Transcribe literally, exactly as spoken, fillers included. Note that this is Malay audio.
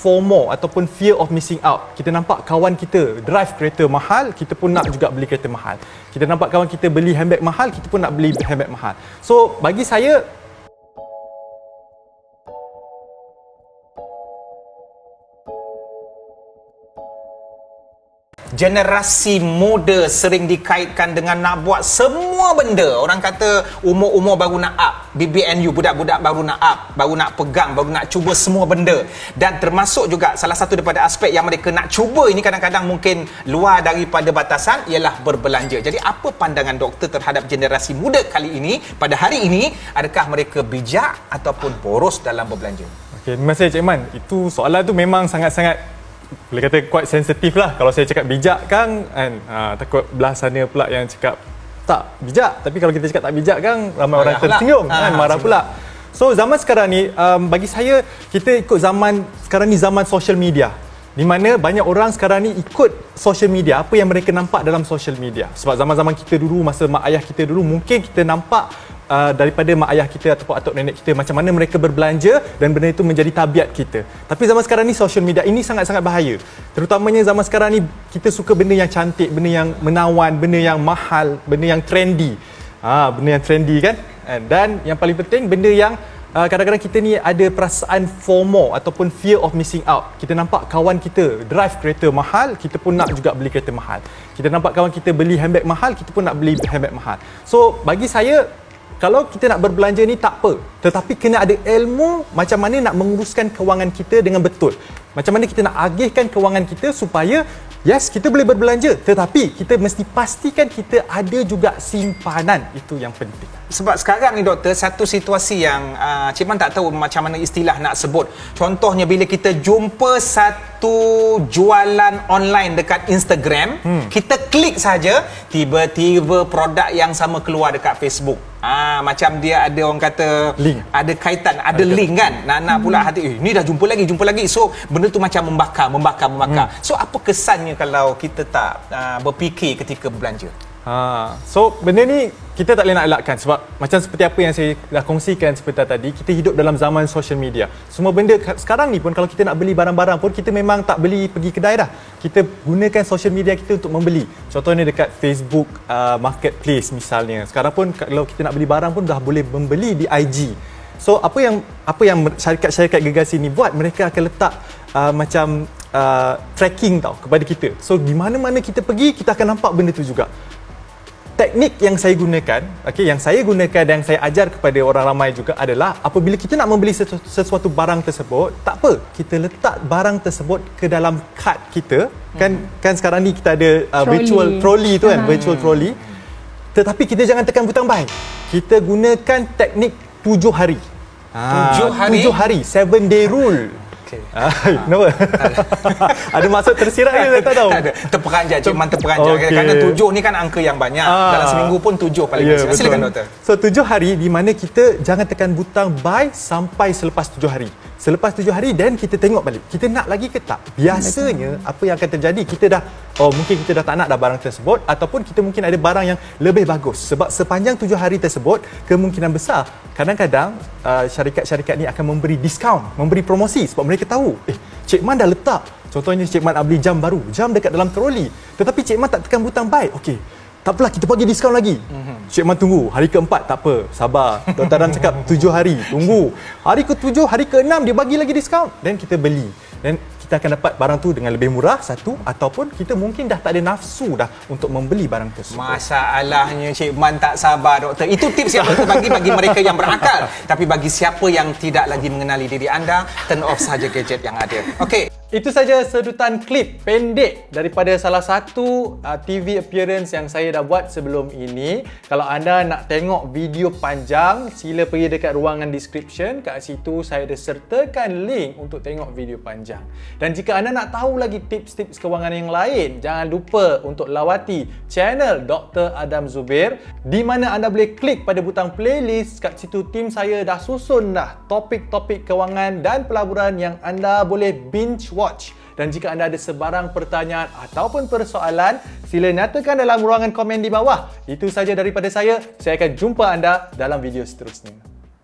FOMO ataupun fear of missing out. Kita nampak kawan kita drive kereta mahal, kita pun nak juga beli kereta mahal. Kita nampak kawan kita beli handbag mahal, kita pun nak beli handbag mahal. So bagi saya, generasi muda sering dikaitkan dengan nak buat semua benda. Orang kata umur-umur baru nak up, B B N U, budak-budak baru nak up, baru nak pegang, baru nak cuba semua benda. Dan termasuk juga salah satu daripada aspek yang mereka nak cuba ini kadang-kadang mungkin luar daripada batasan ialah berbelanja. Jadi apa pandangan doktor terhadap generasi muda kali ini, pada hari ini? Adakah mereka bijak ataupun boros dalam berbelanja? Okay, terima kasih Encik Man. Itu soalan tu memang sangat-sangat, boleh kata quite sensitif lah. Kalau saya cakap bijak kan, kan ha, takut belah sana pula yang cakap tak bijak. Tapi kalau kita cakap tak bijak kan, ramai marah orang tersinggung kan, marah pula. So zaman sekarang ni, um, bagi saya, kita ikut zaman sekarang ni, zaman social media, di mana banyak orang sekarang ni ikut social media, apa yang mereka nampak dalam social media. Sebab zaman-zaman kita dulu, masa mak ayah kita dulu, mungkin kita nampak Uh, daripada mak ayah kita ataupun atuk nenek kita macam mana mereka berbelanja, dan benda itu menjadi tabiat kita. Tapi zaman sekarang ni social media ini sangat-sangat bahaya. Terutamanya zaman sekarang ni kita suka benda yang cantik, benda yang menawan, benda yang mahal, benda yang trendy. Ah, ha, benda yang trendy kan? Dan yang paling penting, benda yang uh, kadang-kadang kita ni ada perasaan FOMO ataupun fear of missing out. Kita nampak kawan kita drive kereta mahal, kita pun nak juga beli kereta mahal. Kita nampak kawan kita beli handbag mahal, kita pun nak beli handbag mahal. So bagi saya, kalau kita nak berbelanja ni tak apa, tetapi kena ada ilmu macam mana nak menguruskan kewangan kita dengan betul. Macam mana kita nak agihkan kewangan kita supaya yes, kita boleh berbelanja, tetapi kita mesti pastikan kita ada juga simpanan. Itu yang penting. Sebab sekarang ni doktor, satu situasi yang uh, Cik Man tak tahu macam mana istilah nak sebut. Contohnya bila kita jumpa satu jualan online dekat Instagram, hmm. kita klik saja, tiba-tiba produk yang sama keluar dekat Facebook. Ah, macam dia ada, orang kata link, ada kaitan, ada, ada link kan. Nana pula hati, eh, ni dah jumpa lagi, jumpa lagi. So benda tu macam membakar, membakar, membakar. Hmm. So apa kesannya kalau kita tak uh, berfikir ketika belanja? Ha, so benda ni kita tak boleh nak elakkan, sebab macam seperti apa yang saya dah kongsikan sebentar tadi, kita hidup dalam zaman social media. Semua benda sekarang ni pun, kalau kita nak beli barang-barang pun, kita memang tak beli pergi kedai dah. Kita gunakan social media kita untuk membeli. Contohnya dekat Facebook uh, Marketplace misalnya. Sekarang pun kalau kita nak beli barang pun dah boleh membeli di I G. So apa yang apa yang syarikat-syarikat gegasi ni buat, mereka akan letak uh, macam uh, tracking tau kepada kita. So di mana-mana kita pergi, kita akan nampak benda tu juga. Teknik yang saya gunakan, okay, yang saya gunakan dan saya ajar kepada orang ramai juga adalah, apabila kita nak membeli sesu sesuatu barang tersebut, tak apa, kita letak barang tersebut ke dalam kad kita. Hmm. Kan kan sekarang ni kita ada uh, trolley. virtual trolley tu kan, hmm. virtual trolley. Tetapi kita jangan tekan butang buy. Kita gunakan teknik tujuh hari. Ah, tujuh hari? Tujuh hari, seven day rule. Okay. Ah, kenapa? Ada maksud tersirat ke? Saya tak tahu. Tak ada. Terperanjat, Cik Man terperanjat. Okay. Kerana tujuh ni kan angka yang banyak. Ah. Dalam seminggu pun tujuh paling yeah, besar. Silakan doktor. So, tujuh hari di mana kita jangan tekan butang buy sampai selepas tujuh hari. Selepas tujuh hari, dan kita tengok balik. Kita nak lagi ke tak? Biasanya, apa yang akan terjadi, kita dah, oh mungkin kita dah tak nak dah barang tersebut, ataupun kita mungkin ada barang yang lebih bagus. Sebab sepanjang tujuh hari tersebut, kemungkinan besar, kadang-kadang uh, syarikat-syarikat ni akan memberi diskaun, memberi promosi, sebab mereka tahu, eh, Cik Man dah letak. Contohnya Cik Man nak beli jam baru, jam dekat dalam troli, tetapi Cik Man tak tekan butang buy. Okey, tak apalah, kita bagi diskaun lagi. Mm-hmm. Cik Man tunggu, hari keempat tak apa, sabar. Doktor Adam cakap tujuh hari, tunggu. Hari ke tujuh, hari ke enam, dia bagi lagi diskaun. Dan kita beli. Dan kita akan dapat barang tu dengan lebih murah, satu, ataupun kita mungkin dah tak ada nafsu dah untuk membeli barang tersebut. Masalahnya Cik Man tak sabar doktor. Itu tips yang doktor bagi bagi mereka yang berakal. Tapi bagi siapa yang tidak lagi mengenali diri anda, turn off saja gadget yang ada. Okey. Itu saja sedutan klip pendek daripada salah satu uh, T V appearance yang saya dah buat sebelum ini. Kalau anda nak tengok video panjang, sila pergi dekat ruangan description. Kat situ saya ada sertakan link untuk tengok video panjang. Dan jika anda nak tahu lagi tips-tips kewangan yang lain, jangan lupa untuk lawati channel doktor Adam Zubir, di mana anda boleh klik pada butang playlist. Kat situ tim saya dah susun dah topik-topik kewangan dan pelaburan yang anda boleh binge watch. Dan jika anda ada sebarang pertanyaan ataupun persoalan, sila nyatakan dalam ruangan komen di bawah. Itu saja daripada saya. Saya akan jumpa anda dalam video seterusnya.